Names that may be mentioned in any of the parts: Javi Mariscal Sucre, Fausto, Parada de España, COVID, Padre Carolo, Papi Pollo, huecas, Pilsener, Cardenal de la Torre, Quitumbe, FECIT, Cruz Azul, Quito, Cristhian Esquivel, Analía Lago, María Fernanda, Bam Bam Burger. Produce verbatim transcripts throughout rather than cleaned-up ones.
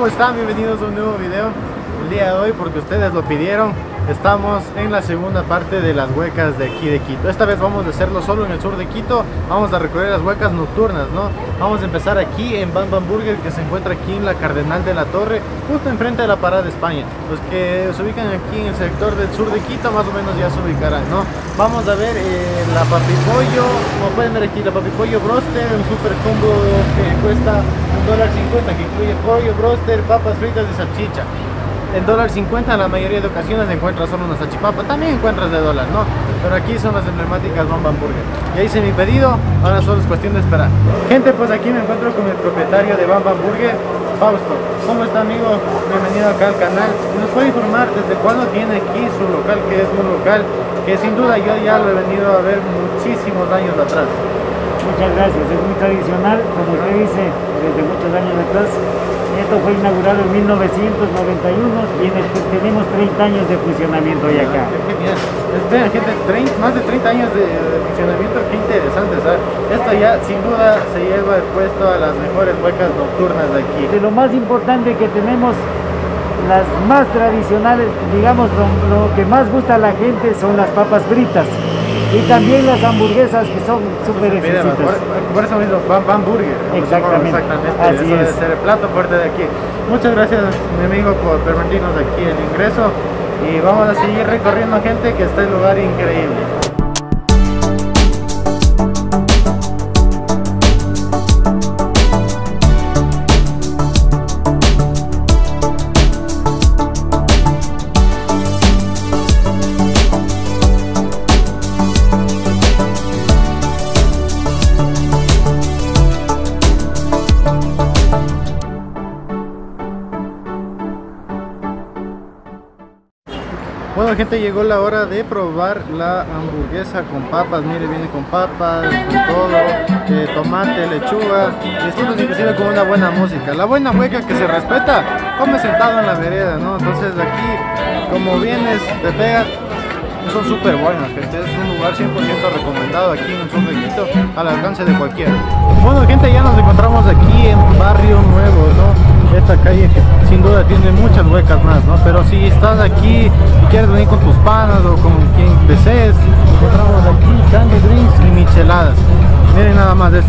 ¿Cómo están? Bienvenidos a un nuevo video. El día de hoy, porque ustedes lo pidieron, estamos en la segunda parte de las huecas de aquí de Quito. Esta vez vamos a hacerlo solo en el sur de Quito. Vamos a recorrer las huecas nocturnas, ¿no? Vamos a empezar aquí en Bam Bam Burger, que se encuentra aquí en la Cardenal de la Torre, justo enfrente de la Parada de España. Los que se ubican aquí en el sector del sur de Quito más o menos ya se ubicarán, ¿no? Vamos a ver eh, la Papi Pollo. Como pueden ver aquí, la Papi Pollo broster, un super combo que cuesta un dólar cincuenta, que incluye pollo, broster, papas fritas y salchicha. En dólar cincuenta en la mayoría de ocasiones encuentras solo una salchipapa, también encuentras de dólar, ¿no? Pero aquí son las emblemáticas Bam Bam Burger. Ya hice mi pedido, ahora solo es cuestión de esperar. Gente, pues aquí me encuentro con el propietario de Bam Bam Burger, Fausto. ¿Cómo está, amigo? Bienvenido acá al canal. ¿Nos puede informar desde cuándo tiene aquí su local, que es un local que sin duda yo ya lo he venido a ver muchísimos años atrás? Muchas gracias, es muy tradicional, como usted dice, desde muchos años atrás. Esto fue inaugurado en mil novecientos noventa y uno y en el que tenemos treinta años de funcionamiento hoy acá. Qué genial. Espera, gente, treinta, más de treinta años de, de funcionamiento, qué interesante, ¿sabes? Esto ya sin duda se lleva el puesto a las mejores huecas nocturnas de aquí. De lo más importante que tenemos, las más tradicionales, digamos, lo, lo que más gusta a la gente son las papas fritas. Y también las hamburguesas, que son súper exquisitas. Por eso mismo, Bam Bam Burger. Exactamente. Exactamente. Así eso es. Debe ser el plato fuerte de aquí. Muchas gracias, mi amigo, por permitirnos aquí el ingreso. Y vamos a seguir recorriendo, gente, que este lugar es increíble. Bueno, gente, llegó la hora de probar la hamburguesa con papas. Mire, viene con papas, con todo, eh, tomate, lechuga, y esto inclusive con una buena música. La buena hueca que se respeta, come sentado en la vereda, ¿no? Entonces aquí, como vienes, te pegas, son súper buenas, gente. Es un lugar cien por ciento recomendado aquí en el sur de Quito, al alcance de cualquiera. Bueno, gente, ya nos encontramos aquí en Barrio Nuevo, ¿no? Esta calle que sin duda tiene muchas huecas más, ¿no? Pero si estás aquí y quieres venir con tus panas o con quien desees, encontramos aquí candy drinks y micheladas. Miren nada más esto.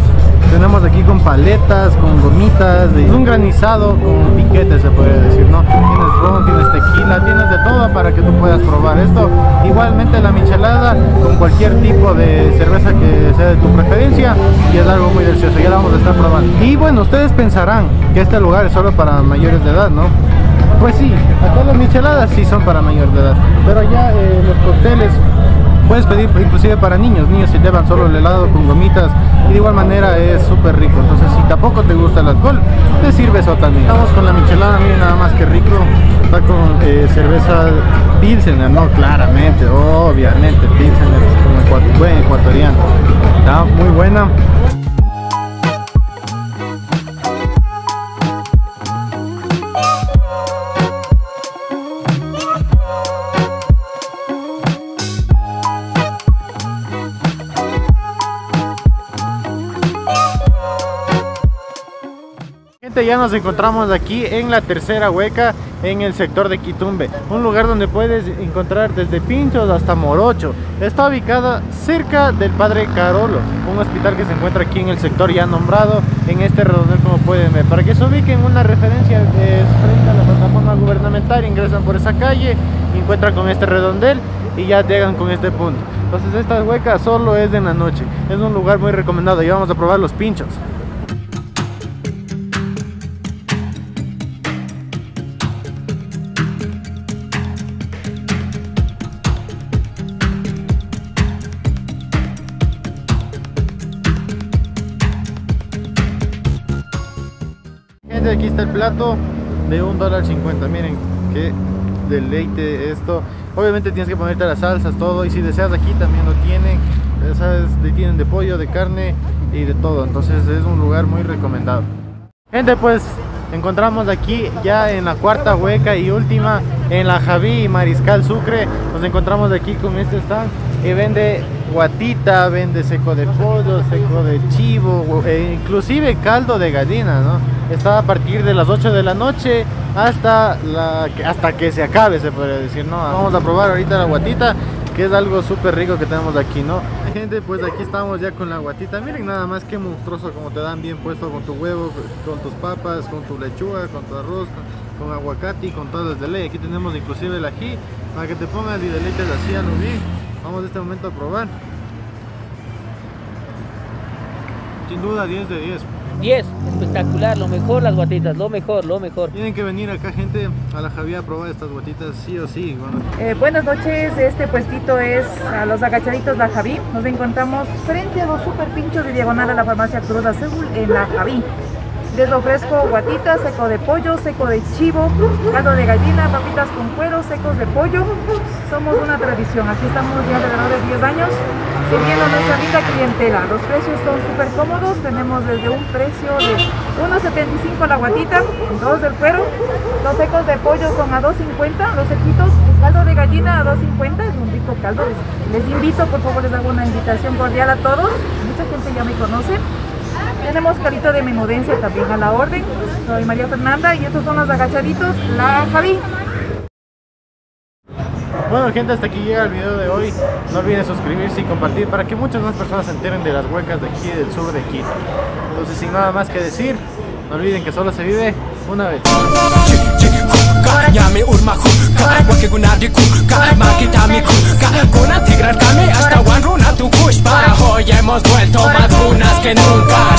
Tenemos aquí con paletas, con gomitas, es un granizado con piquetes, se podría decir, ¿no? Tienes ron, tienes tequila, tienes de todo para que tú puedas probar esto. Igualmente la michelada con cualquier tipo de cerveza que sea de tu preferencia, y es algo muy delicioso, ya la vamos a estar probando. Y bueno, ustedes pensarán que este lugar es solo para mayores de edad, ¿no? Pues sí, acá las micheladas sí son para mayores de edad, pero ya eh, los cócteles puedes pedir inclusive para niños. Niños se llevan solo el helado con gomitas y de igual manera es súper rico. Entonces si tampoco te gusta el alcohol, te sirve eso también. Estamos con la michelada, miren nada más que rico. Está con eh, cerveza Pilsener, no, claramente, obviamente Pilsener es como ecu buen ecuatoriano. Está muy buena. Ya nos encontramos aquí en la tercera hueca, en el sector de Quitumbe, un lugar donde puedes encontrar desde pinchos hasta morocho. Está ubicada cerca del Padre Carolo, un hospital que se encuentra aquí en el sector ya nombrado, en este redondel, como pueden ver. Para que se ubiquen una referencia, eh, frente a la plataforma gubernamental, ingresan por esa calle, encuentran con este redondel y ya llegan con este punto. Entonces esta hueca solo es en la noche, es un lugar muy recomendado. Y vamos a probar los pinchos. Aquí está el plato de un dólar cincuenta. Miren qué deleite esto. Obviamente tienes que ponerte las salsas, todo, y si deseas aquí también lo tienen, ¿sabes? Tienen de pollo, de carne y de todo. Entonces es un lugar muy recomendado. Gente, pues encontramos aquí ya en la cuarta hueca y última, en la Javi Mariscal Sucre. Nos encontramos aquí con este stand que vende guatita, vende seco de pollo, seco de chivo, e inclusive caldo de gallina, ¿no? está a partir de las ocho de la noche hasta, la, hasta que se acabe, se podría decir, ¿no? Vamos a probar ahorita la guatita, que es algo súper rico que tenemos aquí, ¿no? Gente, pues aquí estamos ya con la guatita. Miren nada más qué monstruoso como te dan bien puesto con tu huevo, con tus papas, con tu lechuga, con tu arroz, con, con aguacate y con todo desde ley. Aquí tenemos inclusive el ají para que te pongas y deleites así a lo bien. Vamos en este momento a probar. Sin duda diez de diez. diez, espectacular, lo mejor las guatitas, lo mejor, lo mejor. Tienen que venir acá, gente, a la Javi a probar estas guatitas sí o sí. Bueno. Eh, buenas noches, este puestito es a los agachaditos La Javi. Nos encontramos frente a los super pinchos de diagonal a la farmacia Cruz Azul en La Javi. Les ofrezco guatitas, seco de pollo, seco de chivo, caldo de gallina, papitas con cuero, secos de pollo. Somos una tradición, aquí estamos ya alrededor de diez años. Siguiendo nuestra linda clientela, los precios son súper cómodos, tenemos desde un precio de uno setenta y cinco la guatita, dos del cuero, los secos de pollo son a dos cincuenta, los sequitos, caldo de gallina a dos cincuenta, es un rico caldo, les, les invito, por favor les hago una invitación cordial a todos, mucha gente ya me conoce. Tenemos carito de menudencia también a la orden, soy María Fernanda y estos son los agachaditos, La Javi. Bueno gente, hasta aquí llega el video de hoy, no olviden suscribirse y compartir para que muchas más personas se enteren de las huecas de aquí del sur de Quito. Entonces sin nada más que decir, no olviden que solo se vive una vez. Hasta hoy hemos vuelto más lunas que nunca.